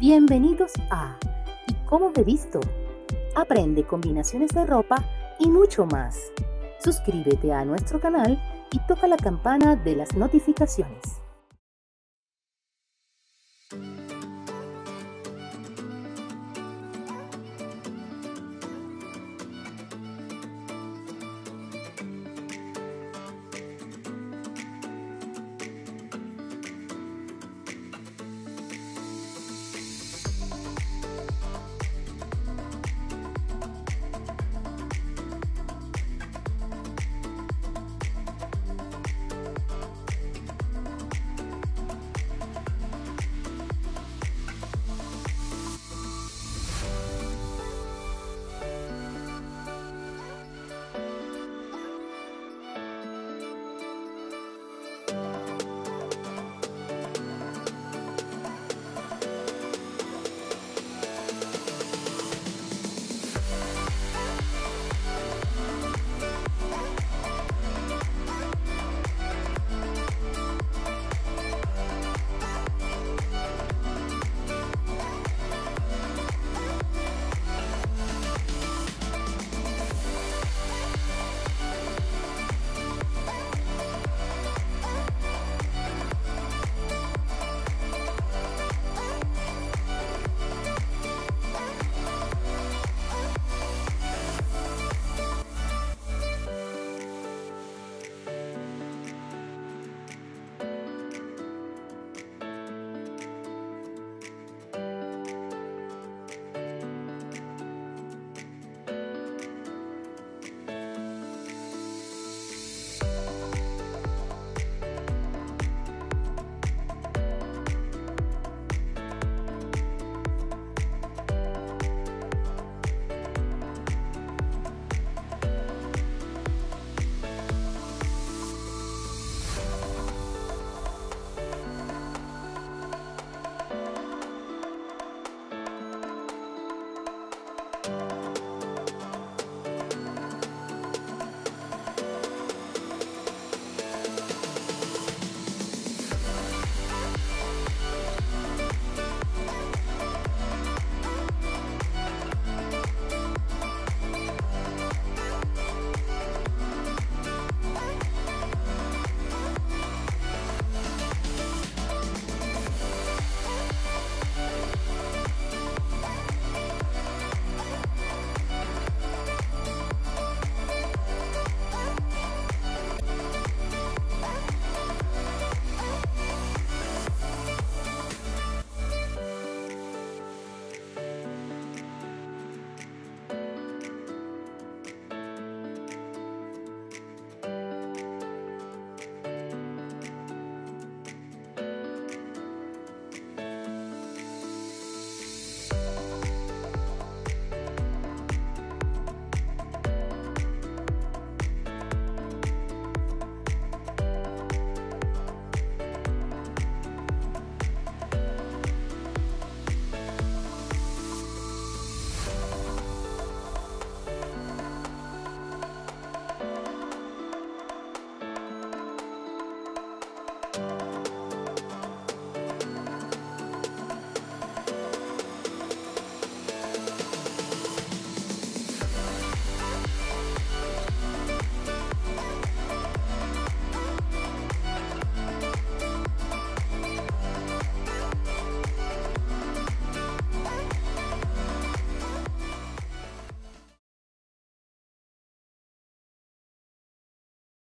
Bienvenidos a ¿Y cómo me visto? Aprende combinaciones de ropa y mucho más. Suscríbete a nuestro canal y toca la campana de las notificaciones.